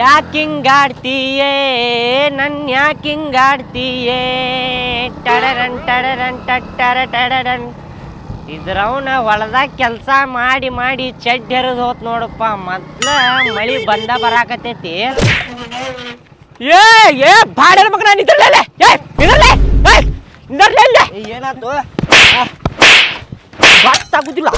ಯಾಕಿಂಗಾಡ್ತೀಯೇ ನನ್ಯಾಕಿಂಗಾಡ್ತೀಯೇ ಟಡರನ್ ಟಡರನ್ ಟಟ್ಟರ ಟಡರನ್. ಇದ್ರವನ ಹೊಲದಾಗ ಕೆಲಸ ಮಾಡಿ ಮಾಡಿ ಚಡ್ಡಿ ಹರಿದು ಹೋತ್ ನೋಡಪ್ಪ. ಮೊದ್ಲ ಮಳಿ ಬಂದ ಬರಾಕತೈತಿ. ಏ ಏ ಬಾಡರ ಮಗನ ನಿಂತಿರಲೇ, ಏ ನಿಂತಿರಲೇ, ಏ ನಿಂತಿರಲೇ. ಏನಾಯ್ತು ಗೊತ್ತಾಗುದಿಲ್ಲ,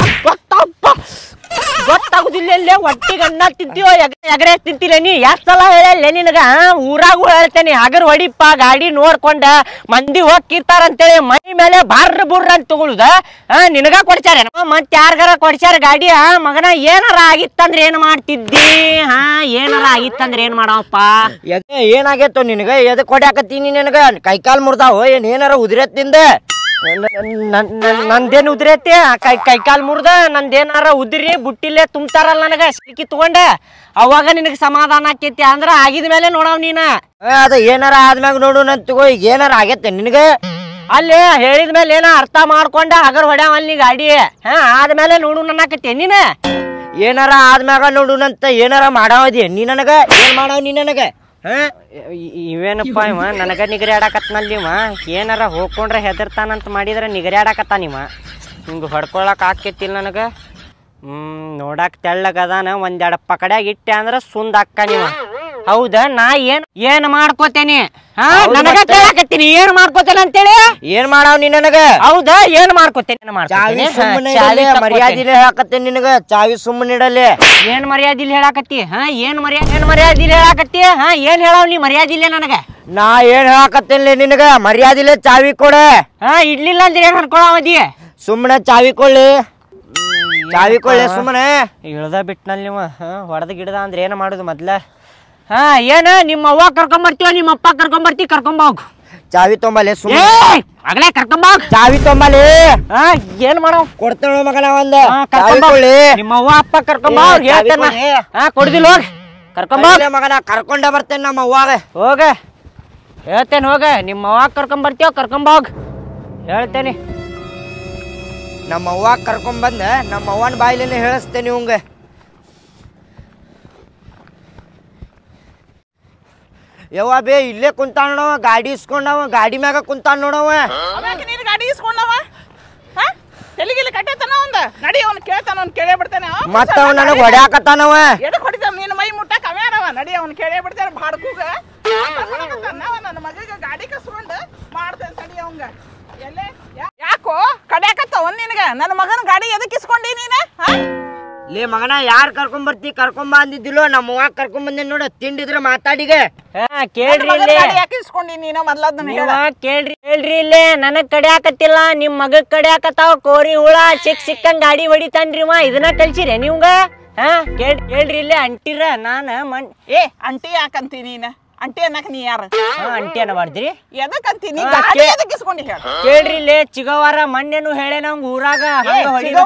ಗೊತ್ತಾಗುದಿಲ್ಲ. ಒಟ್ಟಿಗೆ ಅನ್ನ ತಿಂತೀವೋ ಎಗರೆ ತಿಂತಿಲ್ಲ. ನೀ ಎಷ್ಟು ಸಲ ಹೇಳಲ್ಲ ನಿನಗ? ಊರಾಗೂ ಹೇಳ್ತೇನೆ, ಹಗರ್ ಹೊಡಿಪ್ಪ ಗಾಡಿ ನೋಡ್ಕೊಂಡ ಮಂದಿ ಹೋಗಿರ್ತಾರಂತೇಳಿ ಮೈ ಮೇಲೆ ಬಾರ್ರ ಬುರ್ರ ಅಂತ ತಗೊಳುದ. ನಿನಗ ಕೊಡ್ಸಾರ ಮತ್ತೆ ಯಾರಿಗಾರ ಕೊಡ್ಸಾರ ಗಾಡಿ? ಮಗನ ಏನಾರ ಆಗಿತ್ತಂದ್ರೆ ಏನ್ ಮಾಡ್ತಿದ್ದಿ? ಏನಾರ ಆಗಿತ್ತಂದ್ರೆ ಏನ್ ಮಾಡವಪ್ಪ? ಏನಾಗೇತೋ ನಿನಗ? ಎದಕ್ ಹೊಡ್ಯಾಕತ್ತೀನಿ ನಿನಗ? ಕೈಕಾಲ್ ಮುರ್ದಾವ ಏನ್? ಏನಾರ ಉದಿರತ್ತಿಂದ ನಂದೇನು ಉದ್ರೈತಿ? ಕೈಕಾಲ್ ಮುರ್ದ ನಂದೇನಾರ ಉದ್ರಿ ಬುಟ್ಟಿಲೆ ತುಂಬ್ತಾರಲ್ಲ ನನಗ ಸಿಕ್ಕಿ ತಗೊಂಡ, ಅವಾಗ ನಿನಗೆ ಸಮಾಧಾನ ಆಕೇತಿ. ಅಂದ್ರ ಆಗಿದ್ಮೇಲೆ ನೋಡವ್ ನೀನ. ಅದ ಏನಾರ ಆದ್ಮ್ಯಾಗ ನೋಡು ನನ್ ತಗೋ. ಈಗ ಏನಾರ ಆಗೇತಿ ನಿನಗ? ಅಲ್ಲಿ ಹೇಳಿದ್ಮೇಲೆ ಏನ ಅರ್ಥ ಮಾಡ್ಕೊಂಡ ಹಗರ್ ಹೊಡ್ಯಾವಲ್ ನೀ ಗಾಡಿ. ಆದ್ಮೇಲೆ ನೋಡು ನನ್ನಾಕತಿ ನೀನ. ಏನಾರ ಆದ್ಮ್ಯಾಗ ನೋಡುನಂತ ಏನಾರ ಮಾಡಾವದಿ ನೀ ನನಗ? ಏನ್ ಮಾಡಾವ ನೀ ನನಗ? ಇವೇನಪ್ಪ ಇವ ನನಗ ನಿಗರಿ ಆಡಾಕತ್ನಲ್ಲಿ. ಇವ ಏನಾರ ಹೋಗ್ಕೊಂಡ್ರೆ ಹೆದರ್ತಾನಂತ ಮಾಡಿದ್ರೆ ನಿಗರಿ ಆಡಾಕತ್ತಾನಿವ. ಹಿಂಗೆ ಹೊಡ್ಕೊಳಕ್ ಆಕೇತಿಲ್ಲ ನನಗ. ನೋಡಕ್ ತೆಳ್ಳಗದಾನ, ಒಂದೆರಡು ಪಕಡ್ಯಾಗ ಇಟ್ಟೆ ಅಂದ್ರೆ ಸುಂದ್ ಅಕ್ಕನಿವ. ಹೌದಾ? ನಾ ಏನ್ ಮಾಡ್ಕೋತೇನಿ? ನನಗ ಕೇಳಾಕತ್ತೀನಿ ಏನ್ ಮಾಡ್ಕೋತೇನೆ ಅಂತೇಳಿ. ಏನ್ ಮಾಡಾವ್ ನೀ ನನಗ? ಹೌದಾ? ಏನ್ ಮಾಡ್ಕೋತೇನೆ? ಮರ್ಯಾದಿಲಿ ಹೇಳಾಕತ್ತೇನಿ ನಿನಗ. ಚಾವಿ ಸುಮ್ಮನಿಡಲಿ. ಏನ್ ಮರ್ಯಾದಿಲಿ ಹೇಳಾಕತ್ತಿ? ಏನ್ ಮರ್ಯಾದಿಲಿ ಹೇಳಾಕತ್ತಿ? ಏನ್ ಹೇಳಾವ್ ನೀ ಮರ್ಯಾದಿಲ್ಲ ನನಗ? ನಾ ಏನ್ ಹೇಳಾಕತ್ತೇನ್ಲಿ ನಿನಗ? ಮರ್ಯಾದಿಲೆ ಚಾವಿ ಕೊಡ. ಇಡ್ಲಿಲ್ಲ ಅಂದ್ರೆ ಏನ್ ಅನ್ಕೊಳಾವದಿ? ಸುಮ್ಮನೆ ಚಾವಿ ಕೊಡ್ಲಿ, ಚಾವಿ ಕೊಡ್ಲಿ ಸುಮ್ಮನೆ. ಇಳ್ದ ಬಿಟ್ನಲ್ಲಿ ನೀವ. ಹೊಡೆದ ಗಿಡದ ಅಂದ್ರೆ ಏನ್ ಮಾಡುದು ಮೊದ್ಲ? ಏನ ನಿಮ್ಮ ಅವ್ವ ಕರ್ಕೊಂಬರ್ತೀವ ನಿಮ್ಮ ಅಪ್ಪ ಕರ್ಕೊಂಬರ್ತಿ? ಕರ್ಕೊಂಬೋಗ್ ಚಾವಿ ತೊಂಬಲೆ ಸುಮ್ಮನೆ. ಮಗಳೇ ಕರ್ಕೊಂಬೋಗ್ ಚಾವಿ ತೊಂಬಲೆ. ಏನ್ ಮಾಡೋ ಕೊಡ್ತಾಳ ಮಗನ ಒಂದ್ ಕರ್ಕೊಂಬೋಗ್ಲಿ. ನಿಮ್ಮ ಅವ್ವ ಅಪ್ಪ ಕರ್ಕೊಂಬೋಗ್ ಹೇಳ್ತಾನ. ಕೊಡ್ದಿಲ್ ಹೋಗ್ ಕರ್ಕೊಂಬೋಗ್ ಮಗನ. ಕರ್ಕೊಂಡ ಬರ್ತೇನೆ ನಮ್ಮ ಅವ್ವಾಗ. ಹೋಗ ಹೇಳ್ತೇನೆ. ಹೋಗ ನಿಮ್ಮ ಅವ್ವಾಗ ಕರ್ಕೊಂಬರ್ತೀವ ಕರ್ಕೊಂಬೋಗ್ ಹೇಳ್ತೇನೆ. ನಮ್ಮ ಅವ್ವಾಗ ಕರ್ಕೊಂಬಂದ ನಮ್ಮ ಅವ್ವನ ಬಾಯಿಲೇನೆ ಹೇಳಿಸ್ತೇನೆ ಇವಂಗೆ. ಯವ್ವ ಬೇ ಇಲ್ಲೇ ಕುಂತಾನ ನೋಡವ. ಗಾಡಿ ಇಸ್ಕೊಂಡವ, ಗಾಡಿ ಮ್ಯಾಗ ಕುಂತಾನ ನೋಡವ. ಗಾಡಿ ಇಸ್ಕೊಂಡವ ಮತ್ತ ಅವ್ ನನಗ ಹೊಡ್ಯಾಕತ್ತಾನವ. ಯಾಕೋ ಕಡ್ಯಾಕತ್ತಾವ ನಿನಗ? ನನ್ನ ಮಗನ ಗಾಡಿ ಎದಕ್ಕೆ ಇಸ್ಕೊಂಡಿ ನೀನ? ಲೇ ಮಗನ, ಯಾರು ಕರ್ಕೊಂಡ್ ಬರ್ತಿ ಕರ್ಕೊಂಡ್ ಬಂದಿದ್ದಿಲ್ಲೋ? ನಮ್ಮ ಅವ್ವಾಗ ಕರ್ಕೊಂಡ್ ಬಂದೇನ್ ನೋಡ. ತಿಂಡಿದ್ರ ಮಾತಾಡಿಗ ಕೇಳ್ರಿ. ಇಲ್ಲೇ ನನಗ್ ಕಡಿಯಾಕತ್ತಿಲ್ಲ, ನಿಮ್ ಮಗಗ್ ಕಡಿಯಾಕತ್ತಾವ. ಕೋರಿ ಹುಳ ಸಿಕ್ ಸಿಕ್ಕಂಗ್ ಗಾಡಿ ಹೊಡಿತಾನ್ರಿವ. ಇದನ್ನ ಕಲ್ಸಿರ ನೀವ್ಗ? ಕೇಳ್ರಿ ಇಲ್ಲೇ ಅಂಟಿರ. ನಾನ ಏ ಅಂಟಿ ಯಾಕಂತಿ ನೀನ? ಅಂಟಿ ಅನ್ನಕ್ ನೀ ಯಾರ? ಅಂಟಿ ಅನ್ನಬಾರ್ದ್ರಿ. ಎದಕ್ಕಂತೀನಿ ಕೇಳ್ರಿಲ್ಲೇ. ಚಿಗವಾರ ಮಣ್ಣೇನು ಹೇಳೇ ನಮ್ಗ ಊರಾಗ ಕೇಳ್ರಿಲ್ಲ.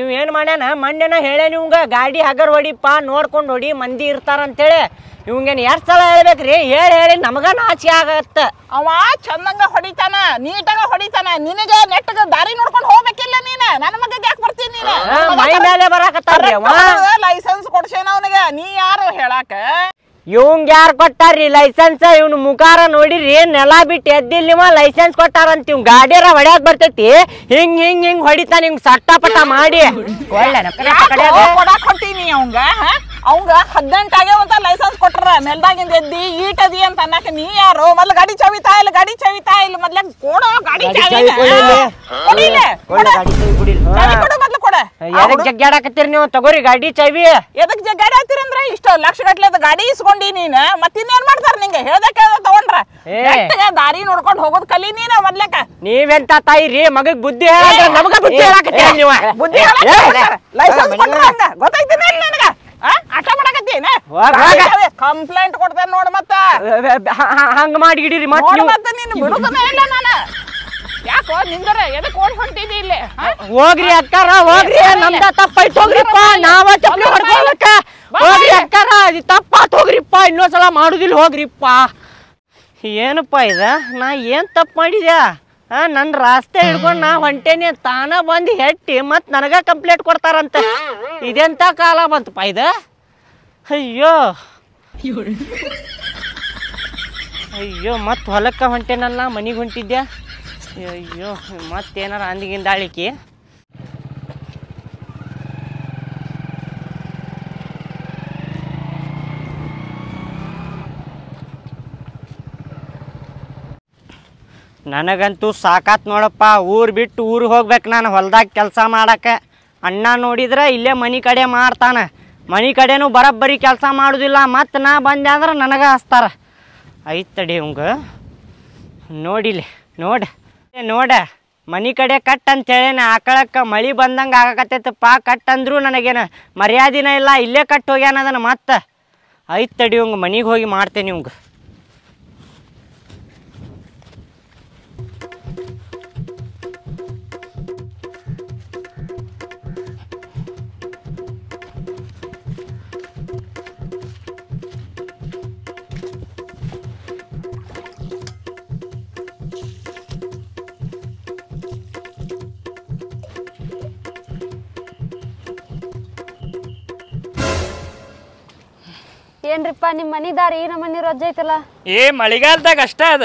ಇವ್ ಏನ್ ಮಾಡ್ಯಾನ? ಮಣ್ಣೇನ ಹೇಳೇ ನಿಮ್ಗ ಗಾಡಿ ಹಗರ್ ಹೊಡಿಪ್ಪ ನೋಡ್ಕೊಂಡ್ ಹೊಡಿ ಮಂದಿ ಇರ್ತಾರಂತೇಳಿ. ಇವಂಗೇನ್ ಎರಡ್ ಸಲ ಹೇಳ್ಬೇಕ್ರಿ? ಹೇಳಿ ನಮಗ ನಾಚಿ ಆಗತ್ತ. ಅವ ಚಂದಂಗ ಹೊಡಿತಾನ, ನೀಟಾಗ ಹೊಡಿತಾನ. ನಿನಗ ನೆಟ್ಟಗ ದಾರಿ ನೋಡ್ಕೊಂಡ್ ಹೋಗ್ಬೇಕಿಲ್ಲ ನೀನ? ನನ್ನ ಮಗಗ್ ಯಾಕೆ ಬರ್ತೀನಿ ನೀನು? ಮೈ ಮೇಲೆ ಬರಾಕತ್ತಾರ್ರಿ. ಲೈಸೆನ್ಸ್ ಕೊಡ್ಸೇನ ಅವನಿಗೆ? ನೀ ಯಾರು ಹೇಳಾಕ? ಇವಂಗ ಯಾರು ಕೊಟ್ಟಾರ್ರಿ ಲೈಸೆನ್ಸ್? ಇವ್ನ ಮುಖಾರ ನೋಡಿರಿ, ನೆಲ ಬಿಟ್ಟು ಎದ್ದಿಲ್ ನೀವ. ಲೈಸೆನ್ಸ್ ಕೊಟ್ಟಾರಂತ ಇವ್ ಗಾಡಿಯರ ಹೊಡ್ಯಾಕ್ ಬರ್ತೈತಿ. ಹಿಂಗ್ ಹಿಂಗ್ ಹಿಂಗ್ ಹೊಡಿತಾನ ಹಿಂಗ್ ಸಟ್ಟಾಪಟ ಮಾಡಿ. ಕೊಡ್ತೀನಿ ಅವಂಗ. ಅವಂಗ 18 ಆಗ್ಯಾವಂತ ಲೈಸೆನ್ಸ್ ಕೊಟ್ರ. ನೆಲ್ದಾಗಿಂದ ಎದ್ದಿ ಈಟದಿ ಅಂತ ಅನ್ನಕ ನೀ ಯಾರು? ಮೊದ್ಲು ಗಾಡಿ ಚವಿತಾ ಇಲ್ಲ, ಗಾಡಿ ಚವಿತಾ ಇಲ್ಲ. ಮೊದ್ಲ ಕೊಡ ಗಾಡಿ ಚಾವಿ. ಕೊಡಿಲ್ಲ ಮೊದ್ಲು ಕೊಡ. ಎದಕ್ ಜಗ್ಗಾಡಾಕತ್ತೀರಿ ನೀವು? ತಗೋರಿ ಗಾಡಿ ಚಾವಿ. ಎದಕ್ ಜಗ್ಗಾಡಾಕತ್ತೀರಿ ಅಂದ್ರ ಇಷ್ಟ ಲಕ್ಷ ಗಟ್ಲೆದ ಗಾಡಿ ಇಸ್ಕೊಂಡಿ ನೀನ್. ಮತ್ತಿನ್ನೇನ್ ಮಾಡ್ತಾರ ನಿಂಗೆ? ಹೇಳ್ದಕ್ಕೆ ತಗೊಂಡ್ರ ದಾರಿ ನೋಡ್ಕೊಂಡ್ ಹೋಗೋದ್ ಕಲಿ ನೀನ ಮೊದ್ಲಕ. ನೀವೆಂತ ತಾಯಿರಿ? ಮಗಗ್ ಬುದ್ಧಿ ಹೇಳ. ನಮಗ ಬುದ್ಧಿ ಹೇಳಾಕತ್ತೀರಿ ನೀವು? ಬುದ್ಧಿ ಲೈಸೆನ್ಸ್ ಕೊಟ್ರ ಗೊತ್ತಾಯ್ತೇನೆ ನನಗ. ಆಟ ಮಾಡಕತ್ತೀನ? ಕಂಪ್ಲೇಂಟ್ ಕೊಡ್ತೇನೆ ನೋಡ್. ಮತ್ತ ಹಂಗ ಮಾಡಿ ಹಿಡೀರಿ ಮತ್ತೆ. ನೀನು ಬಿಡುದನ್ನ ಇಲ್ಲ ನಾನು. ಯಾಕೋ ನಿಂದರ ಎದಕ್ ಓಡ್ ಹೊಂಟಿದ್ದಿ ಇಲ್ಲಿ? ಹೋಗ್ರಿ ಅಕ್ಕಾರ ಹೋಗ್ರಿ. ನಮ್ದ ತಪ್ಪಾಯ್ತು ಹೋಗ್ರಿಪ್ಪ. ನಾವ ಚಪ್ಪಲಿ ಹೊಡ್ಕೊಳಕ ಹೋಗ್ರಿ ಅಕ್ಕಾರ. ಇದು ತಪ್ಪಾತ್ ಹೋಗ್ರಿಪ್ಪ. ಇನ್ನೊಂದ್ಸಲ ಮಾಡುದಿಲ್ಲ ಹೋಗ್ರಿಪ್ಪ. ಏನಪ್ಪ ಇದ? ನಾ ಏನ್ ತಪ್ಪು ಮಾಡಿದ್ಯಾ? नन रास्ते हिडकोंड ना ಹೊಂಟೇನಿ ತಾನ ಬಂದು ಹೆಟ್ಟಿ मत ನನಗ ಕಂಪ್ಲೇಂಟ್ ಕೊಡ್ತಾರಂತೆ ಇದೆಂತ ಕಾಲ ಬಂತು ಪೈದ ಅಯ್ಯೋ ಅಯ್ಯೋ ಮತ್ ಹೊಲಕ್ಕ ಹೊಂಟೇನಲ್ಲ ಮನಿಗೆ ಹೊಂಟಿದ್ದೆ ಅಯ್ಯೋ ಮತ್ತೆ ಏನಾರ ಅಂದಿಗಿಂದ ಆಳಿಕಿ ನನಗಂತೂ ಸಾಕಾತ್ ನೋಡಪ್ಪ ಊರು ಬಿಟ್ಟು ಊರಿಗೆ ಹೋಗ್ಬೇಕು ನಾನು ಹೊಲದಾಗ ಕೆಲಸ ಮಾಡಕ್ಕೆ ಅಣ್ಣ ನೋಡಿದ್ರೆ ಇಲ್ಲೇ ಮನಿ ಕಡೆ ಮಾಡ್ತಾನೆ ಮನಿ ಕಡೆನೂ ಬರಬ್ಬರಿ ಕೆಲಸ ಮಾಡೋದಿಲ್ಲ ಮತ್ತು ನಾ ಬಂದೆ ಅಂದ್ರೆ ನನಗೆ ಹಸ್ತಾರೆ ಐತೆ ತಡಿ ಅವಂಗ ನೋಡಿಲಿ ನೋಡ ಮನಿ ಕಡೆ ಕಟ್ ಅಂತೇಳೇನೆ ಆಕಳಕ್ಕೆ ಮಳೆ ಬಂದಂಗೆ ಆಗಕತ್ತೈತಪ್ಪ ಕಟ್ ಅಂದರೂ ನನಗೇನು ಮರ್ಯಾದಿನ ಇಲ್ಲ ಇಲ್ಲೇ ಕಟ್ ಹೋಗ್ಯಾನ ಅದನ್ನು ಮತ್ತೆ ಐತೆ ತಡಿ ಅವಂಗ ಮನಿಗೆ ಹೋಗಿ ಮಾಡ್ತೇನೆ ಇವಂಗ ಏನ್ರಿಪ್ಪ ನಿಮ್ಮ ಮನಿ ದಾರಿ ನಮ್ಮ ಮನಿ ರೊಜ್ಜ ಐತಲ್ಲ ಏ ಮಳಿಗಾಲದಾಗ ಅಷ್ಟ ಅದ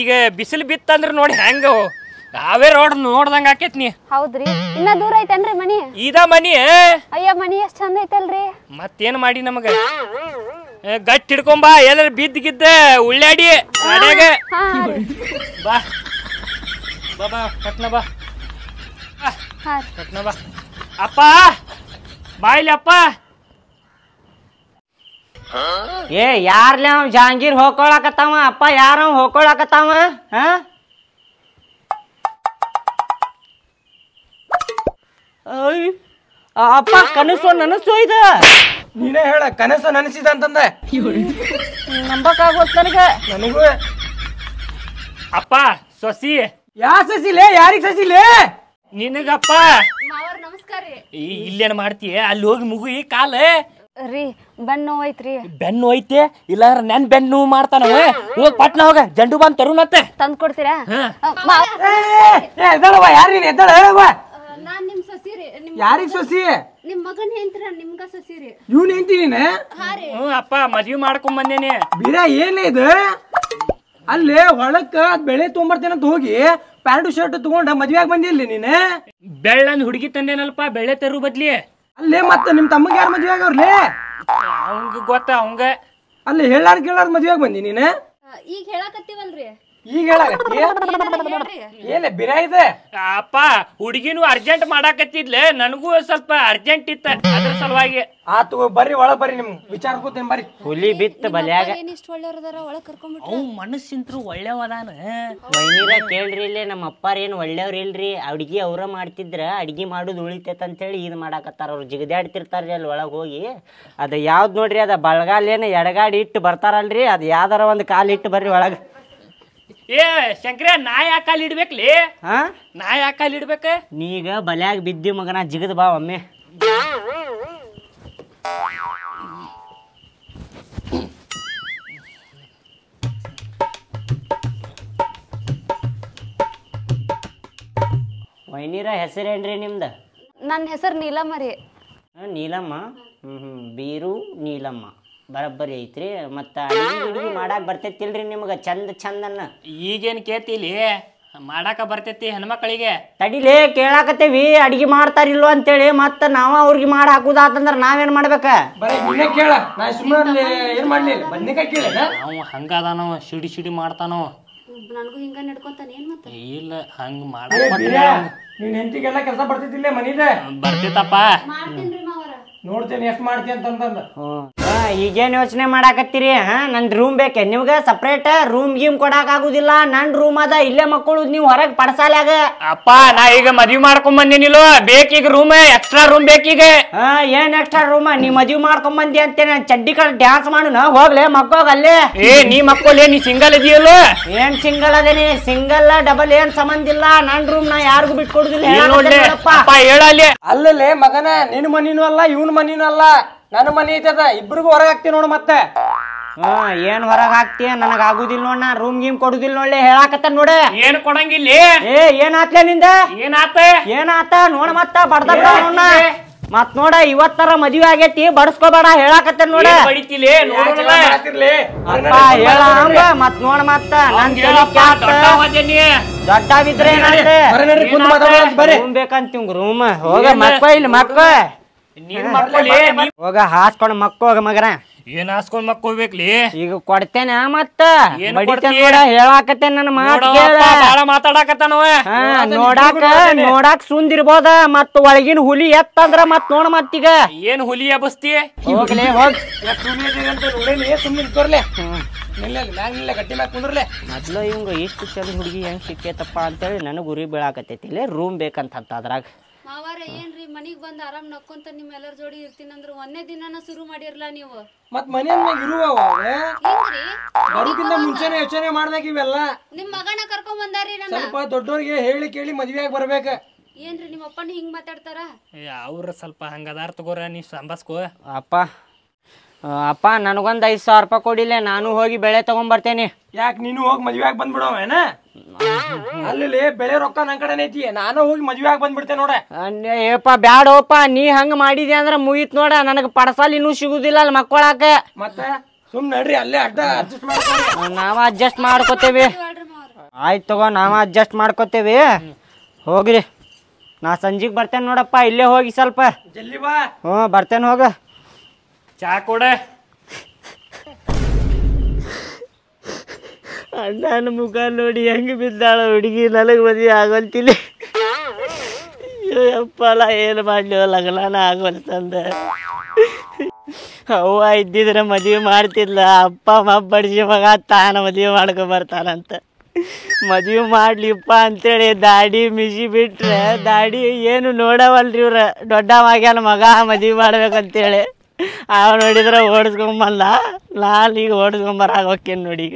ಈಗ ಬಿಸಿಲು ಬಿತ್ತಂದ್ರೆ ನೋಡಿ ಹೆಂಗ ನಾವೇ ರೋಡ್ ನೋಡ್ದಂಗ ಆಕೇತಿ ನೀ ಹೌದ್ರಿ ಇನ್ನ ದೂರ ಐತೇನ್ರಿ ಮನಿ ಇದ ಮನಿ ಅಯ್ಯ ಮನಿ ಎಷ್ಟು ಚಂದ ಐತಲ್ರಿ ಮತ್ತೇನ್ ಮಾಡಿ ನಮಗ ಗಟ್ಟಿ ಹಿಡ್ಕೊಂಬ ಎಲ್ಲರ ಬಿದ್ದಿದ್ದ ಉಳ್ಳಾಡಿ ಅಡಗ ಬಾ ಬಾಬಾ ಕಟ್ನ ಬಾ ಹಾ ಕಟ್ನ ಬಾ ಅಪ್ಪ ಬಾಯಿಲಿ ಅಪ್ಪ ಏ ಯಾರ್ಲೆ ಅವ್ ಜಹಾಂಗೀರ್ ಹೋಗ್ಕೊಳಕತ್ತಾವ ಅಪ್ಪ ಯಾರ ಹೋಗ್ಕೊಳಕತ್ತಾವ ಅಪ್ಪ ಕನಸು ನನಸು ಇದ ನೀನೇ ಹೇಳ ಕನಸು ನನಸಿದ ಅಂತಂದ ನಂಬಕಾಗೋದ್ ನನಗೂ ಅಪ್ಪ ಸೊಸಿ ಯಾ ಸಸಿಲೆ ಯಾರಿಗ ಸಸಿಲೆ ನಿನಗಪ್ಪ ನಮಸ್ಕಾರ ಇಲ್ಲೇನ್ ಮಾಡ್ತೀಯ ಅಲ್ಲಿ ಹೋಗಿ ಮುಗಿ ಕಾಲ ರೀ ಬೆನ್ನು ಐತ್ರಿ ಬೆನ್ನು ಐತೆ ಇಲ್ಲ ನನ್ ಬೆನ್ನು ಮಾಡ್ತಾನ ಹೋಗ್ ಪಟ್ನ ಹೋಗ ಜಂಡು ಬಾನ್ ತರುಣತ್ತೆ ತಂದ್ ಕೊಡ್ತೀರಾ ಯಾರೀ ಎದ್ದಾಳ ಹೇಳುವ ನಾನ್ ನಿಮ್ ಸೊಸಿ ರೀ ಯಾರಿಗ್ ಸೊಸಿ ನಿಮ್ ಮಗನ್ ಹೆಂಡ್ತೀರ ನಿಮ್ಗ ಸೊಸಿ ರೀ ಇವ್ನ ಹೆಂಡ್ತಿ ನೀನ ಹ್ಮ್ ಅಪ್ಪ ಮದ್ವಿ ಮಾಡ್ಕೊಂಡ್ ಬಂದೇನಿ ಬೀರ ಏನೇ ಇದು ಅಲ್ಲೇ ಹೊಳಕ್ಕ ಬೆಳೆ ತೊಗೊಂಬರ್ತೇನೆ ಅಂತ ಹೋಗಿ ಪ್ಯಾಂಟು ಶರ್ಟ್ ತಗೊಂಡ ಮದ್ವೆ ಆಗಿ ಬಂದಿಲ್ಲ ನೀನ್ ಬೆಳ್ಳನ್ ಹುಡುಗಿ ತಂದೇನಲ್ಪ ಬೆಳೆ ತರು ಬದ್ಲಿ ಅಲ್ಲೇ ಮತ್ತೆ ನಿಮ್ ತಮ್ಮಗ ಯಾರು ಮದ್ವೆ ಆಗವ್ರೇ ಅವಂಗ ಗೊತ್ತ ಅವಂಗ ಅಲ್ಲಿ ಹೇಳಾರ್ ಕೇಳಾರ್ ಮದ್ವೆ ಆಗಿ ಬಂದಿ ನೀನ್ ಈಗ ಹೇಳಾಕತ್ತೀವಲ್ರಿ ಈಗ ಹೇಳಾಕತ್ತೀಯ ಏನೇ ಬಿರ ಇದೆ ಅಪ್ಪ ಹುಡುಗಿನೂ ಅರ್ಜೆಂಟ್ ಮಾಡಾಕತ್ತಿದ್ಲೆ ನನಗೂ ಸ್ವಲ್ಪ ಅರ್ಜೆಂಟ್ ಇತ್ತ ಅದ್ರ ಸಲುವಾಗಿ ಆತು ಬರ್ರಿ ಒಳ ಬರ್ರಿ ನಿಮ್ ವಿಚಾರಕ್ಕೋತೇನ್ ಬರ್ರಿ ಹುಲಿ ಬಿತ್ತ ಬಲ್ಯಾಗ ಏನಿಷ್ಟು ಒಳ್ಳೆಯವರದಾರ ಒಳಗ್ ಕರ್ಕೊಂಡ್ಬಿಟ್ರು ಅವ್ ಮನಸ್ಸಿಂತ್ರು ಒಳ್ಳೆಯವದಾನ ವೈನಿರ ಕೇಳ್ರಿ ಇಲ್ಲೇ ನಮ್ಮ ಅಪ್ಪಾರ ಏನ್ ಒಳ್ಳೆಯವ್ರ ಇಲ್ರಿ ಅಡ್ಗಿ ಅವ್ರ ಮಾಡ್ತಿದ್ರ ಅಡ್ಗಿ ಮಾಡೋದು ಉಳಿತೈತೆ ಅಂತೇಳಿ ಇದ್ ಮಾಡಾಕತ್ತಾರ ಅವ್ರು ಜಿಗದಾಡ್ತಿರ್ತಾರ್ರಿ ಅಲ್ಲಿ ಒಳಗ್ ಹೋಗಿ ಅದ ಯಾವ್ದು ನೋಡ್ರಿ ಅದ ಬಳ್ಗಾಲೇನ ಎಡಗಾಡಿ ಇಟ್ಟು ಬರ್ತಾರಲ್ರಿ ಅದ್ ಯಾವ್ದಾರ ಒಂದ್ ಕಾಲ್ ಇಟ್ಟು ಬರ್ರಿ ಒಳಗ ಏ ಶಂಕರ ನಾ ಯಾಕಾಲಿ ಇಡ್ಬೇಕ್ಲಿ ಹಾ ನಾ ಯಾಕಾಲಿ ಇಡ್ಬೇಕ ನೀಗ ಬಲ್ಯಾಗ ಬಿದ್ದಿ ಮಗನ ಜಿಗದ ಬಾ ಒಮ್ಮೆ ವೈನಿರ ಹೆಸರೇನ್ರಿ ನಿಮ್ದ ನನ್ನ ಹೆಸರು ನೀಲಮ್ಮ ರೀ ನೀಲಮ್ಮ ಬೀರು ನೀಲಮ್ಮ ಬರಬ್ಬರಿ ಐತ್ರಿ ಮತ್ತ ಅಡಿಗೆ ಮಾಡಾಕ ಬರ್ತೈತಿಲ್ರಿ ನಿಮ್ಗ ಚಂದ ಚಂದನ್ನ ಈಗೇನ್ ಕೇಳ್ತಿಲಿ ಮಾಡಾಕ ಬರ್ತೈತಿ ಹೆಣ್ಮಕ್ಳಿಗೆ ತಡಿಲೇ ಕೇಳಾಕತ್ತೇವಿ ಅಡಿಗೆ ಮಾಡ್ತಾರಿಲ್ವ ಅಂತೇಳಿ ಮತ್ತ ನಾವ ಅವ್ರಿಗೆ ಮಾಡಿ ಹಾಕುದಾತಂದ್ರ ನಾವೇನ್ ಮಾಡ್ಬೇಕ ಹಂಗದಾನ ಸಿಡಿ ಸಿಡಿ ಮಾಡ್ತಾನೋ ನನಗೂ ಹಿಂಗ ನಡ್ಕೊಂತಾನೆ ಏನ್ ಮತ್ತೆ ಇಲ್ಲ ಹಂಗ ನೀನ್ ಹೆಂಡತಿಗೆಲ್ಲ ಕೆಲಸ ಬರ್ತೈತಿಲ್ಲ ಮನಿದೆ ಬರ್ತೈತಪ್ಪ ಮಾಡ್ತೀನ್ರಿ ಮಾವರ ನೋಡ್ತೇನೆ ಎಷ್ಟು ಮಾಡ್ತೀನಿ ಅಂತಂದ ಈಗೇನು ಯೋಚನೆ ಮಾಡಾಕತ್ತೀರಿ ಹಾ ನನ್ನ ರೂಮ್ ಬೇಕೆ ನಿಮ್ಗೆ ಸಪ್ರೇಟ್ ರೂಮ್ ಗೀಮ್ ಕೊಡಾಕ ಆಗುದಿಲ್ಲ ನನ್ ರೂಮ್ ಅದ ಇಲ್ಲೇ ಮಕ್ಕಳುದ್ ನೀವು ಹೊರಗೆ ಪಡಸಾಲಾಗ ಅಪ್ಪ ನಾ ಈಗ ಮದ್ವಿ ಮಾಡ್ಕೊಂಡ್ ಬಂದೇನಿಲ್ವ ಬೇಕೀಗ ರೂಮ್ ಎಕ್ಸ್ಟ್ರಾ ರೂಮ್ ಬೇಕೀಗ ಹಾ ಏನ್ ಎಕ್ಸ್ಟ್ರಾ ರೂಮ್ ನೀ ಮದ್ವಿ ಮಾಡ್ಕೊಂಡ್ ಬಂದಿ ಅಂತೇನೆ ಚಡ್ಡಿ ಕಡೆ ಡ್ಯಾನ್ಸ್ ಮಾಡೋಣ ಹೋಗ್ಲೆ ಮಕ್ಕೋಗ ಅಲ್ಲೇ ಏ ನೀ ಮಕ್ಕೋಲೆ ನೀ ಸಿಂಗಲ್ ಇದೆಯಲ್ಲ ಏನ್ ಸಿಂಗಲ್ ಅದೇನಿ ಸಿಂಗಲ್ ಡಬಲ್ ಏನ್ ಸಂಬಂಧ ಇಲ್ಲ ನನ್ ರೂಮ್ ನಾ ಯಾರಿಗೂ ಬಿಟ್ಕೊಡುದಿಲ್ಲ ಹೇಳಲ್ಲಿ ಅಲ್ಲೇ ಮಗನ ನಿನ್ ಮನಿನೂ ಅಲ್ಲ ಇವ್ನ ಮನಿನೂ ಅಲ್ಲ ನನ್ನ ಮನಿ ಐತದ ಇಬ್ರಿಗೂ ಹೊರಗಾಕ್ತಿ ನೋಡು ಮತ್ತೆ ಏನ್ ಹೊರಗೆ ಹಾಕ್ತಿಯಾ ನನಗೆ ಆಗುದಿಲ್ಲ ನೋಡ ನಾ ರೂಮ್ ಗೀಮ್ ಕೊಡುದಿಲ್ಲ ನೋಡ್ಲೆ ಹೇಳಾಕತ್ತ ನೋಡ ಏನು ಕೊಡಂಗಿಲ್ಲ ಏ ಏನಾತಲೇ ನಿಂದ ಏನಾತ ನೋಡ ಮತ್ತ ಬಡದ ಬಿಡ ನೋಡ ಮತ್ ನೋಡ ಇವತ್ತರ ಮದುವೆ ಆಗೈತಿ ಬಡಸ್ಕೋಬೇಡ ಹೇಳಾಕತ್ತ ನೋಡ ಬಡಿತಿಲೇ ನೋಡಲ್ಲ ಹಾಕಿರ್ಲಿ ಅಪ್ಪ ಹೇಳಾಂಗ ಮತ್ ನೋಡ ಮತ್ತ ನಾನು ಹೇಳಪ್ಪ ದೊಡ್ಡವಾದೇನಿ ದೊಡ್ಡವಿದ್ರೆ ಏನಂತೆ ಬರನೇರಿ ಕುಂತ ಮಾತಾಡೋಣ ಬರಿ ರೂಮ್ ಬೇಕಂತ ತಿಂಗ್ ರೂಮ್ ಹೋಗ ಮಕ್ಕ ಇಲ್ಲಿ ಮಕ್ಕ ನೀನ್ ಮಕ್ಕಲೇ ಹೋಗ ಹಾಸ್ಕೊಂಡು ಮಕ್ಕೋಗ ಮಗನ ಏನ್ ಹಾಸ್ಕೊಂಡ್ ಮಕ್ಕೋಬೇಕ್ಲಿ ಈಗ ಕೊಡ್ತೇನೆ ಮತ್ತ ಹೇಳಾಕತ್ತೇನೆ ನನ್ನ ಮಾತು ಬಾಳ ಮಾತಾಡಕತ್ತಾನವ ನೋಡಾಕ ನೋಡಾಕ್ ಸುಂದಿರ್ಬೋದ ಮತ್ ಒಳಗಿನ ಹುಲಿ ಎತ್ತಂದ್ರ ಮತ್ ನೋಡ ಮತ್ತೀಗ ಏನ್ ಹುಲಿ ಎಬಸ್ತಿ ಹೋಗ್ಲೇ ಹೋಗ್ ಸುಮ್ಮನೆ ಮೊದ್ಲು ಇವಂಗ ಇಷ್ಟು ಚಂದ ಹುಡುಗಿ ಹೆಂಗ್ ಸಿಕ್ಕೇತಪ್ಪ ಅಂತೇಳಿ ನನಗ ಉರಿ ಬೀಳಾಕತ್ತೈತಿ ರೂಮ್ ಬೇಕಂತ ಅದ್ರಾಗ ಮಾವಾರ ಏನ್ರಿ ಮನಿಗ್ ಬಂದ್ ಆರಾಮ್ ನಕ್ಕೊಂತ ನಿಮ್ ಎಲ್ಲರ ಜೋಡಿ ಇರ್ತೀನಿ ಅಂದ್ರ ಒಂದೇ ದಿನಾನ ಶುರು ಮಾಡಿರ್ಲ ನೀವು ಮತ್ ಮನೆಯನ್ನಾಗ ಇರುವವ ಹೆಂಗ್ರಿ ಬರುಕಿಂತ ಮುಂಚೆನೆ ಯೋಚನೆ ಮಾಡ್ಬೇಕ ಇವೆಲ್ಲ ನಿಮ್ ಮಗನ ಕರ್ಕೊಂಡ್ ಬಂದಾರಿ ನನ್ನ ಸ್ವಲ್ಪ ದೊಡ್ಡೋರ್ಗೆ ಹೇಳಿ ಕೇಳಿ ಮದುವೆಯಾಗಿ ಬರಬೇಕು ಏನ್ರಿ ನಿಮ್ಮ ಅಪ್ಪನ ಹಿಂಗ್ ಮಾತಾಡ್ತಾರ ಏ ಅವ್ರ ಸ್ವಲ್ಪ ಹಂಗದಾರ್ ತಗೋರ ನೀ ಸಂಭಾಸ್ಕೋ ಅಪ್ಪ ಅಪ್ಪ ನನಗೊಂದು 5000 ರೂಪಾಯಿ ಕೊಡಿಲ್ಲ ನಾನು ಹೋಗಿ ಬೆಳೆ ತಗೊಂಡ್ ಬರ್ತೇನೆ ಯಾಕೆ ನೀನು ಹೋಗಿ ಮದುವೆಯಾಗಿ ಬಂದ್ಬಿಡೋವೇನಾ ಅಲ್ಲಿ ಬೆಳೆ ರೊಕ್ಕ ನನ್ನ ಕಡೆನೇ ಐತಿ ನಾನು ಹೋಗಿ ಮದುವೆಯಾಗಿ ಬಂದ್ಬಿಡ್ತೇನೆ ನೋಡ ಏಪ್ಪ ಬ್ಯಾಡೋಪ್ಪ ನೀ ಹಂಗ ಮಾಡಿದ್ಯಾ ಅಂದ್ರೆ ಮುಗಿತ್ ನೋಡ ನನಗೆ ಪಡಸಾಲ ಇನ್ನೂ ಸಿಗುದಿಲ್ಲ ಅಲ್ಲಿ ಮಕ್ಕಳಾಕ ಮತ್ತೆ ಸುಮ್ ನಡ್ರಿ ಅಲ್ಲೇ ಅಡ್ಡ ಅಡ್ಜಸ್ಟ್ ಮಾಡ್ಕೊ ನಾವ ಅಡ್ಜಸ್ಟ್ ಮಾಡ್ಕೋತೇವಿ ಆಯ್ತು ತಗೋ ನಾವ ಅಡ್ಜಸ್ಟ್ ಮಾಡ್ಕೋತೇವಿ ಹೋಗ್ರಿ ನಾ ಸಂಜೆಗೆ ಬರ್ತೇನೆ ನೋಡಪ್ಪ ಇಲ್ಲೇ ಹೋಗಿ ಸ್ವಲ್ಪ ಜಲ್ದಿ ಬಾ ಹ್ಞೂ ಬರ್ತೇನೆ ಹೋಗ ಚಾ ಕೊಡ ಅಣ್ಣನ ಮುಖ ನೋಡಿ ಹೆಂಗೆ ಬಿದ್ದಾಳ ಹುಡುಗಿ ನನಗೆ ಮದುವೆ ಆಗೋಲ್ತಿಲ್ಲ ಅಪ್ಪಲ್ಲ ಏನು ಮಾಡಲಿ ಲಗ್ನ ಆಗೋಲ್ತಂದ ಅವ್ವ ಇದ್ದಿದ್ರೆ ಮದುವೆ ಮಾಡ್ತಿಲ್ಲ ಅಪ್ಪ ಮಬ್ಬಡಿಸಿ ಮಗ ತಾನ ಮದುವೆ ಮಾಡ್ಕೊಂಬರ್ತಾನಂತ ಮದುವೆ ಮಾಡ್ಲಿಪ್ಪ ಅಂತೇಳಿ ದಾಡಿ ಮಿಸಿ ಬಿಟ್ರೆ ದಾಡಿ ಏನು ನೋಡವಲ್ರಿ ಇವ್ರ ದೊಡ್ಡವಾಗ್ಯಾನ ಮಗ ಮದುವೆ ಮಾಡ್ಬೇಕಂತೇಳಿ ಅವ್ ನೋಡಿದ್ರೆ ಓಡಿಸ್ಕೊಂಬಲ್ಲ ನಾನು ಈಗ ಓಡಿಸ್ಕೊಂಬರ ಆಗೋಕೇನು ನೋಡಿ